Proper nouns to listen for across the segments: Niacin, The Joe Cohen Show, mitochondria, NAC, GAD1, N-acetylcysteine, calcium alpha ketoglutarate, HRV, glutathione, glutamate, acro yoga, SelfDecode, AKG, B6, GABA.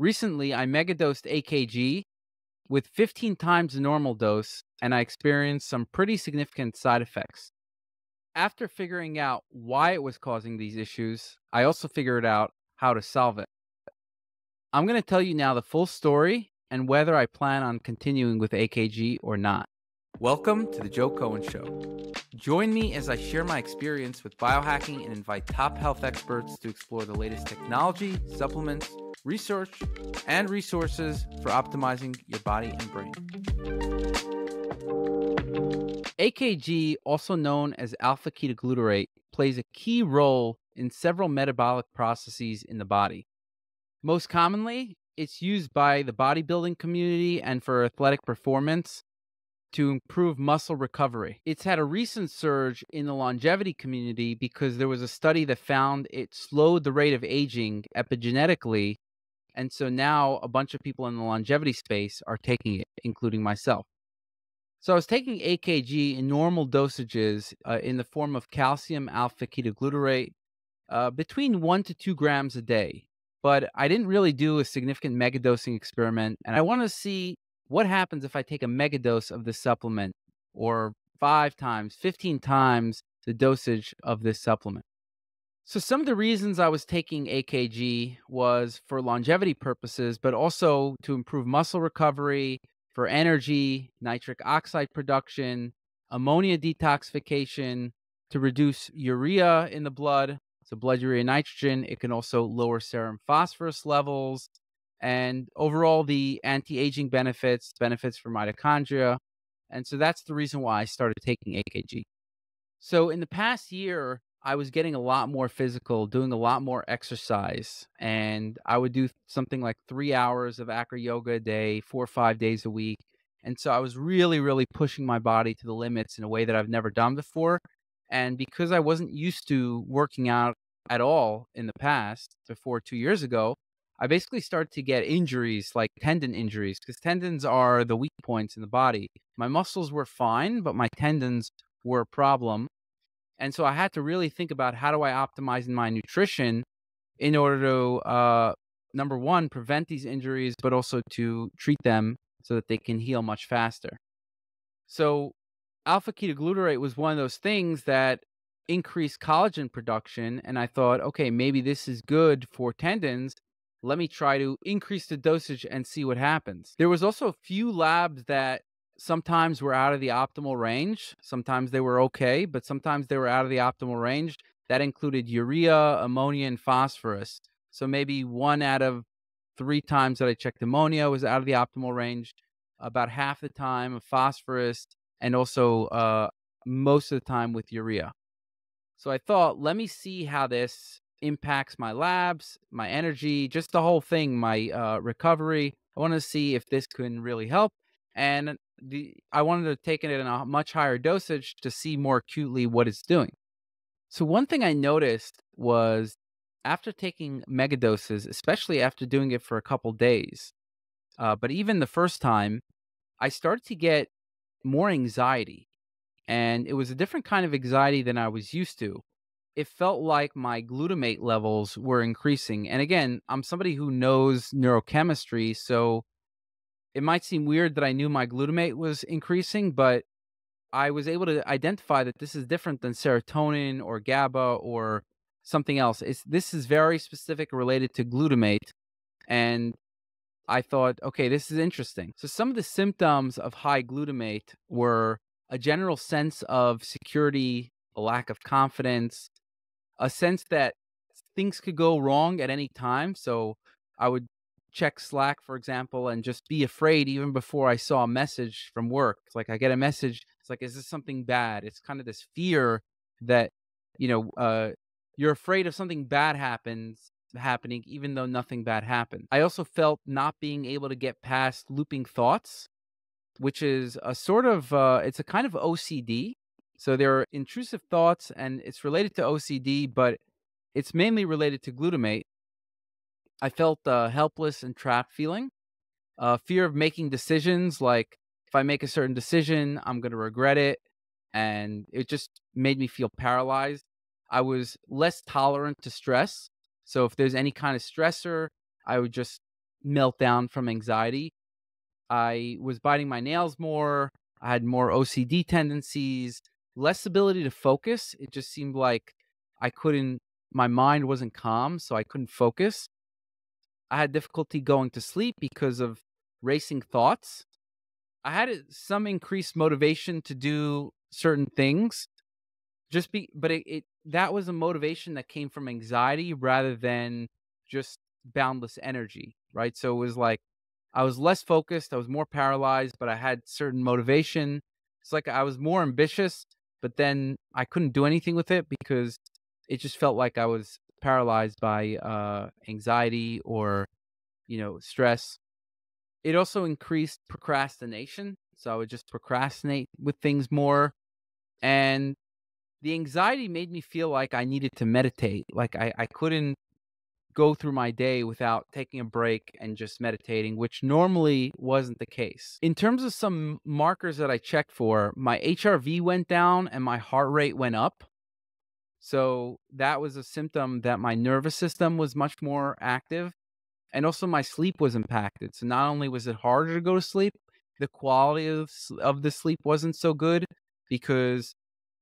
Recently, I megadosed AKG with 15 times the normal dose, and I experienced some pretty significant side effects. After figuring out why it was causing these issues, I also figured out how to solve it. I'm going to tell you now the full story and whether I plan on continuing with AKG or not. Welcome to The Joe Cohen Show. Join me as I share my experience with biohacking and invite top health experts to explore the latest technology, supplements, research, and resources for optimizing your body and brain. AKG, also known as alpha ketoglutarate, plays a key role in several metabolic processes in the body. Most commonly, it's used by the bodybuilding community and for athletic performance to improve muscle recovery. It's had a recent surge in the longevity community because there was a study that found it slowed the rate of aging epigenetically. And so now a bunch of people in the longevity space are taking it, including myself. So I was taking AKG in normal dosages in the form of calcium alpha ketoglutarate, between 1 to 2 grams a day. But I didn't really do a significant megadosing experiment. And I want to see what happens if I take a megadose of this supplement, or 5 times, 15 times the dosage of this supplement. So some of the reasons I was taking AKG was for longevity purposes, but also to improve muscle recovery, for energy, nitric oxide production, ammonia detoxification, to reduce urea in the blood, so blood urea nitrogen. It can also lower serum phosphorus levels, and overall the anti-aging benefits, for mitochondria. And so that's the reason why I started taking AKG. So in the past year, I was getting a lot more physical, doing a lot more exercise. And I would do something like 3 hours of acro yoga a day, 4 or 5 days a week. And so I was really, pushing my body to the limits in a way that I've never done before. And because I wasn't used to working out at all in the past, before 2 years ago, I basically started to get injuries, like tendon injuries, because tendons are the weak points in the body. My muscles were fine, but my tendons were a problem. And so I had to really think about how do I optimize my nutrition in order to, number one, prevent these injuries, but also to treat them so that they can heal much faster. So alpha ketoglutarate was one of those things that increased collagen production. And I thought, okay, maybe this is good for tendons. Let me try to increase the dosage and see what happens. There was also a few labs that sometimes were out of the optimal range. Sometimes they were okay, but sometimes they were out of the optimal range. That included urea, ammonia, and phosphorus. So maybe 1 out of 3 times that I checked ammonia was out of the optimal range, about half the time of phosphorus, and also most of the time with urea. So I thought, let me see how this impacts my labs, my energy, just the whole thing, my recovery. I want to see if this can really help. And I wanted to take it in a much higher dosage to see more acutely what it's doing. So one thing I noticed was after taking megadoses, especially after doing it for a couple days, but even the first time, I started to get more anxiety. And it was a different kind of anxiety than I was used to. It felt like my glutamate levels were increasing. And again, I'm somebody who knows neurochemistry, so it might seem weird that I knew my glutamate was increasing, but I was able to identify that this is different than serotonin or GABA or something else. This is very specific related to glutamate. And I thought, okay, this is interesting. So some of the symptoms of high glutamate were a general sense of security, a lack of confidence, a sense that things could go wrong at any time. So I would check Slack, for example, and just be afraid even before I saw a message from work. It's like I get a message. It's like, is this something bad? It's kind of this fear that, you know, you're afraid of something bad happening, even though nothing bad happened. I also felt not being able to get past looping thoughts, which is a sort of, it's a kind of OCD. So there are intrusive thoughts, and it's related to OCD, but it's mainly related to glutamate. I felt a helpless and trapped feeling, fear of making decisions. Like if I make a certain decision, I'm going to regret it. And it just made me feel paralyzed. I was less tolerant to stress. So if there's any kind of stressor, I would just meltdown from anxiety. I was biting my nails more. I had more OCD tendencies, less ability to focus. It just seemed like I couldn't, my mind wasn't calm, so I couldn't focus. I had difficulty going to sleep because of racing thoughts. I had some increased motivation to do certain things, but that was a motivation that came from anxiety rather than just boundless energy, right? So it was like I was less focused, I was more paralyzed, but I had certain motivation. It's like I was more ambitious, but then I couldn't do anything with it because it just felt like I was paralyzed by anxiety or, you know, stress. It also increased procrastination. So I would just procrastinate with things more. And the anxiety made me feel like I needed to meditate. Like I couldn't go through my day without taking a break and just meditating, which normally wasn't the case. In terms of some markers that I checked for, my HRV went down and my heart rate went up. So that was a symptom that my nervous system was much more active. And also my sleep was impacted. So not only was it harder to go to sleep, the quality of the sleep wasn't so good because,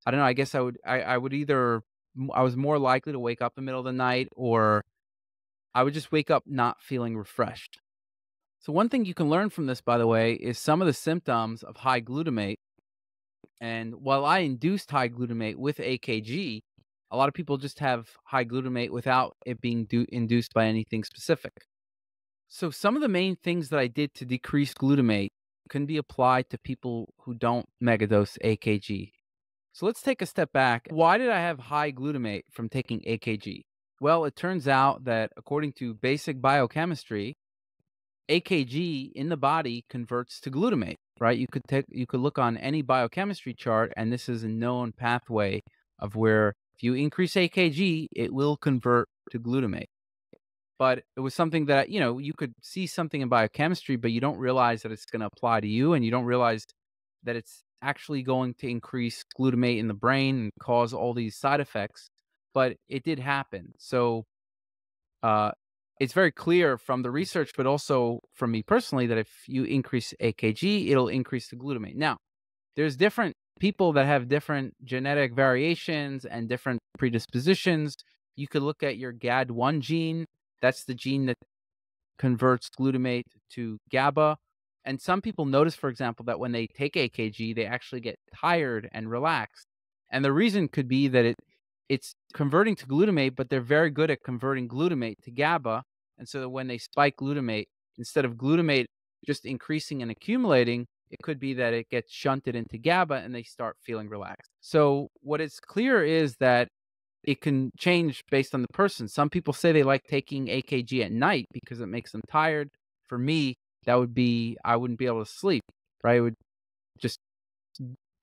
I don't know, I guess I was more likely to wake up in the middle of the night, or I would just wake up not feeling refreshed. So one thing you can learn from this, by the way, is some of the symptoms of high glutamate. And while I induced high glutamate with AKG, a lot of people just have high glutamate without it being induced by anything specific. So some of the main things that I did to decrease glutamate can be applied to people who don't megadose AKG. So let's take a step back. Why did I have high glutamate from taking AKG? Well, it turns out that according to basic biochemistry, AKG in the body converts to glutamate, right? You could look on any biochemistry chart, and this is a known pathway of where if you increase AKG, it will convert to glutamate. But it was something that, you know, you could see something in biochemistry, but you don't realize that it's going to apply to you, and you don't realize that it's actually going to increase glutamate in the brain and cause all these side effects. But it did happen. So it's very clear from the research, but also from me personally, that if you increase AKG, it'll increase the glutamate. Now, there's different people that have different genetic variations and different predispositions. You could look at your GAD1 gene. That's the gene that converts glutamate to GABA. And some people notice, for example, that when they take AKG, they actually get tired and relaxed. And the reason could be that it's converting to glutamate, but they're very good at converting glutamate to GABA. And so that when they spike glutamate, instead of glutamate just increasing and accumulating, it could be that it gets shunted into GABA and they start feeling relaxed. So what is clear is that it can change based on the person. Some people say they like taking AKG at night because it makes them tired. For me, that would be, I wouldn't be able to sleep, right? It would just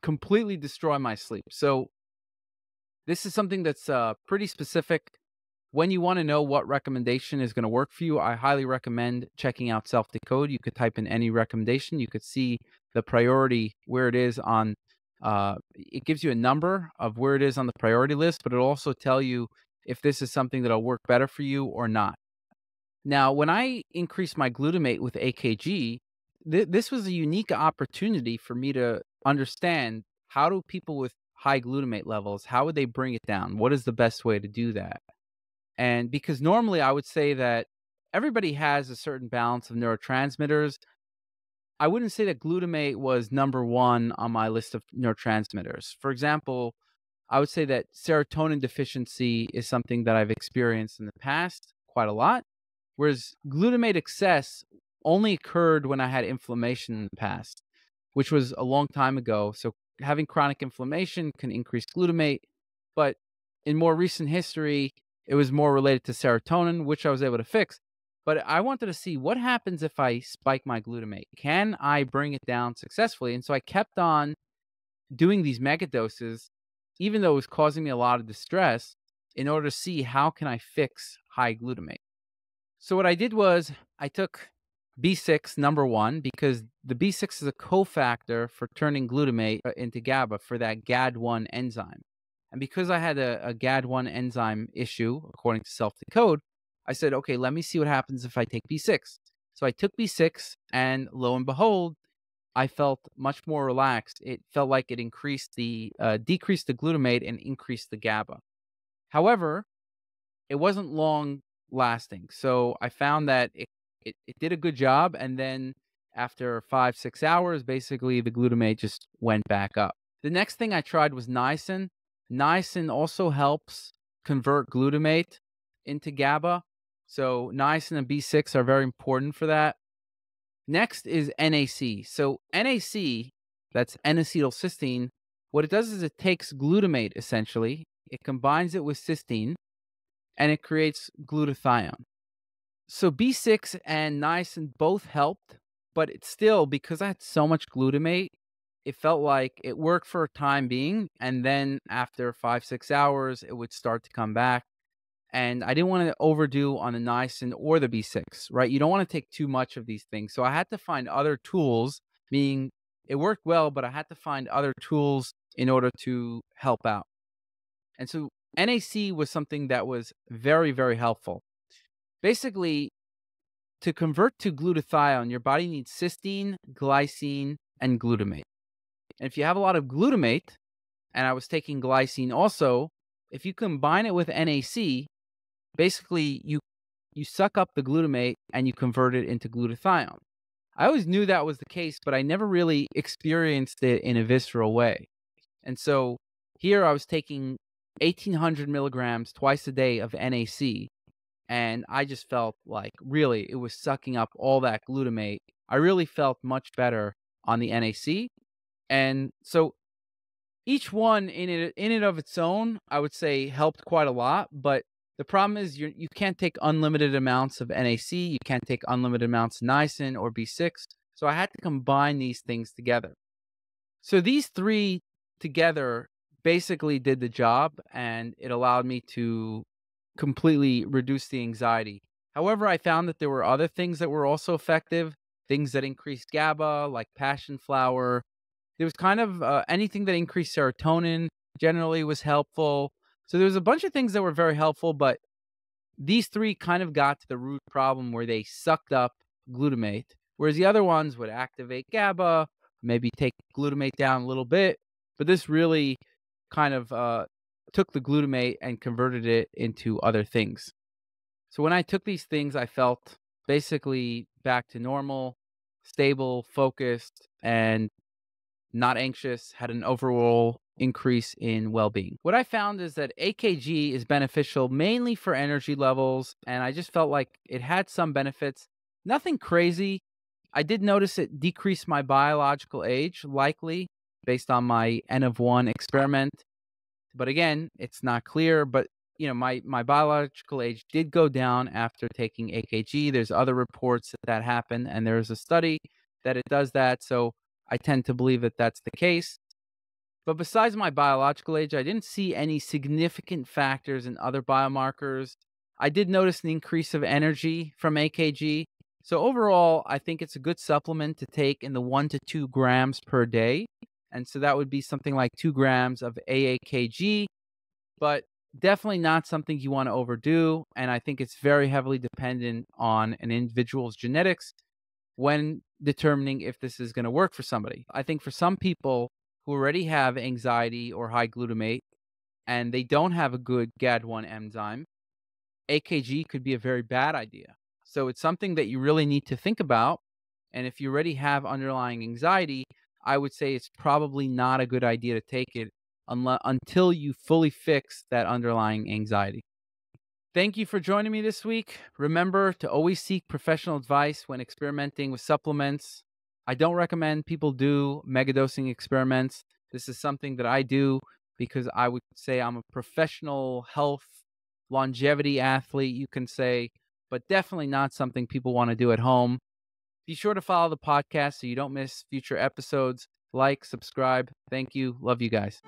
completely destroy my sleep. So this is something that's pretty specific. When you want to know what recommendation is going to work for you, I highly recommend checking out SelfDecode. You could type in any recommendation. You could see the priority, where it is on, it gives you a number of where it is on the priority list, but it'll also tell you if this is something that'll work better for you or not. Now, when I increased my glutamate with AKG, this was a unique opportunity for me to understand, how do people with high glutamate levels, how would they bring it down? What is the best way to do that? And because normally I would say that everybody has a certain balance of neurotransmitters. I wouldn't say that glutamate was number one on my list of neurotransmitters. For example, I would say that serotonin deficiency is something that I've experienced in the past quite a lot, whereas glutamate excess only occurred when I had inflammation in the past, which was a long time ago. So having chronic inflammation can increase glutamate, but in more recent history, it was more related to serotonin, which I was able to fix. But I wanted to see what happens if I spike my glutamate. Can I bring it down successfully? And so I kept on doing these megadoses, even though it was causing me a lot of distress, in order to see how can I fix high glutamate. So what I did was I took B6, number one, because the B6 is a cofactor for turning glutamate into GABA for that GAD1 enzyme. And because I had a GAD1 enzyme issue, according to SelfDecode, I said, okay, let me see what happens if I take B6. So I took B6 and lo and behold, I felt much more relaxed. It felt like it decreased the glutamate and increased the GABA. However, it wasn't long lasting. So I found that it did a good job. And then after 5-6 hours, basically the glutamate just went back up. The next thing I tried was niacin. Niacin also helps convert glutamate into GABA. So niacin and B6 are very important for that. Next is NAC. So NAC, that's N-acetylcysteine, what it does is it takes glutamate, essentially. It combines it with cysteine, and it creates glutathione. So B6 and niacin both helped, but it's still, because I had so much glutamate, it felt like it worked for a time being, and then after 5-6 hours, it would start to come back. And I didn't want to overdo on the niacin or the B6, right? You don't want to take too much of these things. So I had to find other tools, meaning it worked well, but I had to find other tools in order to help out. And so NAC was something that was very, very helpful. Basically, to convert to glutathione, your body needs cysteine, glycine, and glutamate. And if you have a lot of glutamate, and I was taking glycine also, if you combine it with NAC, basically, you suck up the glutamate and you convert it into glutathione. I always knew that was the case, but I never really experienced it in a visceral way. And so here I was taking 1,800 milligrams twice a day of NAC, and I just felt like really it was sucking up all that glutamate. I really felt much better on the NAC. And so each one in and of its own, I would say helped quite a lot, but the problem is you can't take unlimited amounts of NAC. You can't take unlimited amounts of niacin or B6. So I had to combine these things together. So these three together basically did the job, and it allowed me to completely reduce the anxiety. However, I found that there were other things that were also effective, things that increased GABA, like passion flower. There was kind of anything that increased serotonin generally was helpful. So there was a bunch of things that were very helpful, but these three kind of got to the root problem where they sucked up glutamate, whereas the other ones would activate GABA, maybe take glutamate down a little bit, but this really kind of took the glutamate and converted it into other things. So when I took these things, I felt basically back to normal, stable, focused, and not anxious, had an overall increase in well-being. What I found is that AKG is beneficial mainly for energy levels, and I just felt like it had some benefits. Nothing crazy. I did notice it decreased my biological age, likely based on my N of 1 experiment. But again, it's not clear, but you know, my biological age did go down after taking AKG. There's other reports that happened, and there's a study that it does that, so I tend to believe that that's the case. But besides my biological age, I didn't see any significant factors in other biomarkers. I did notice an increase of energy from AKG. So overall, I think it's a good supplement to take in the 1 to 2 grams per day. And so that would be something like 2 grams of AAKG, but definitely not something you want to overdo. And I think it's very heavily dependent on an individual's genetics when determining if this is going to work for somebody. I think for some people who already have anxiety or high glutamate, and they don't have a good GAD1 enzyme, AKG could be a very bad idea. So it's something that you really need to think about. And if you already have underlying anxiety, I would say it's probably not a good idea to take it until you fully fix that underlying anxiety. Thank you for joining me this week. Remember to always seek professional advice when experimenting with supplements. I don't recommend people do megadosing experiments. This is something that I do because I would say I'm a professional health longevity athlete, you can say, but definitely not something people want to do at home. Be sure to follow the podcast so you don't miss future episodes. Like, subscribe. Thank you. Love you guys.